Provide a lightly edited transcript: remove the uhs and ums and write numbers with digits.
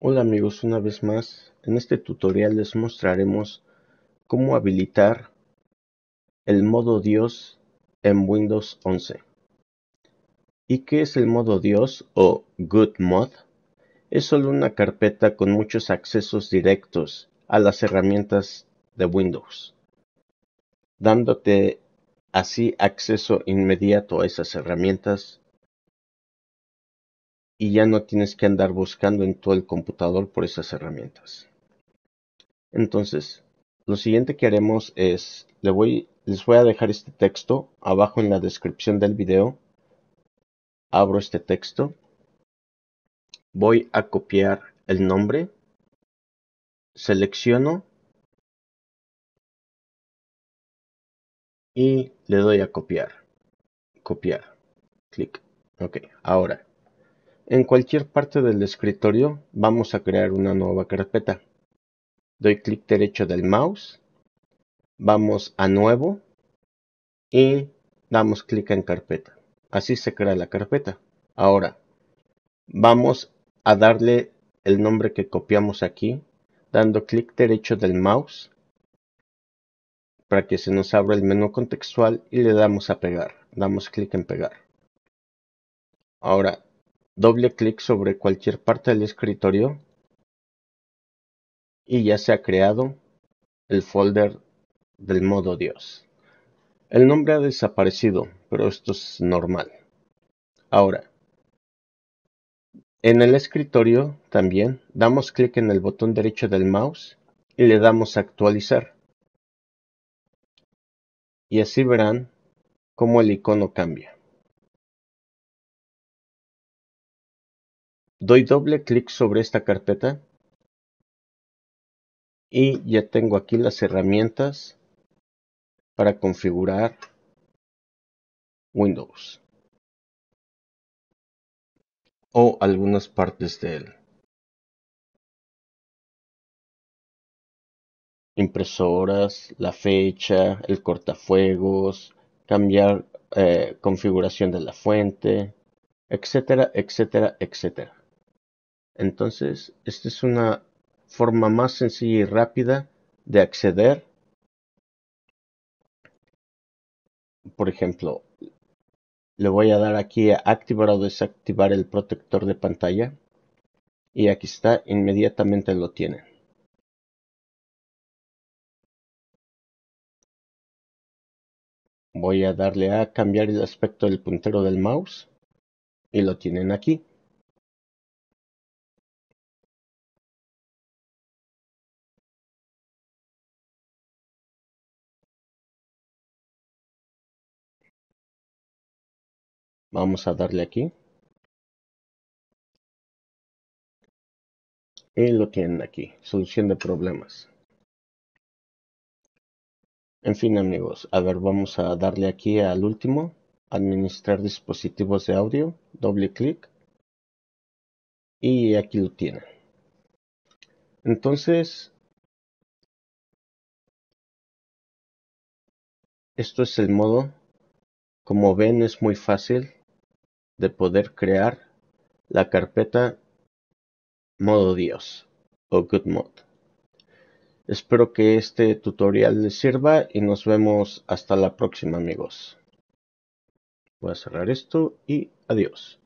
Hola amigos, una vez más, en este tutorial les mostraremos cómo habilitar el modo Dios en Windows 11. ¿Y qué es el modo Dios o GodMode? Es solo una carpeta con muchos accesos directos a las herramientas de Windows, dándote así acceso inmediato a esas herramientas. Y ya no tienes que andar buscando en todo el computador por esas herramientas. Entonces, lo siguiente que haremos es, les voy a dejar este texto abajo en la descripción del video. Abro este texto. Voy a copiar el nombre. Selecciono. Y le doy a copiar. Copiar. Clic. Ok, ahora. En cualquier parte del escritorio vamos a crear una nueva carpeta. Doy clic derecho del mouse, vamos a Nuevo y damos clic en Carpeta. Así se crea la carpeta. Ahora vamos a darle el nombre que copiamos aquí, dando clic derecho del mouse para que se nos abra el menú contextual y le damos a pegar. Damos clic en Pegar. Ahora doble clic sobre cualquier parte del escritorio y ya se ha creado el folder del modo Dios. El nombre ha desaparecido, pero esto es normal. Ahora, en el escritorio también damos clic en el botón derecho del mouse y le damos a actualizar. Y así verán cómo el icono cambia. Doy doble clic sobre esta carpeta y ya tengo aquí las herramientas para configurar Windows o algunas partes de él. Impresoras, la fecha, el cortafuegos, cambiar configuración de la fuente, etcétera, etcétera, etcétera. Entonces, esta es una forma más sencilla y rápida de acceder. Por ejemplo, le voy a dar aquí a activar o desactivar el protector de pantalla. Y aquí está, inmediatamente lo tienen. Voy a darle a cambiar el aspecto del puntero del mouse. Y lo tienen aquí. Vamos a darle aquí. Y lo tienen aquí. Solución de problemas. En fin, amigos. A ver, vamos a darle aquí al último. Administrar dispositivos de audio. Doble clic. Y aquí lo tienen. Entonces, esto es el modo. Como ven, es muy fácil de poder crear la carpeta modo Dios o GodMode. Espero que este tutorial les sirva y nos vemos hasta la próxima, amigos. Voy a cerrar esto y adiós.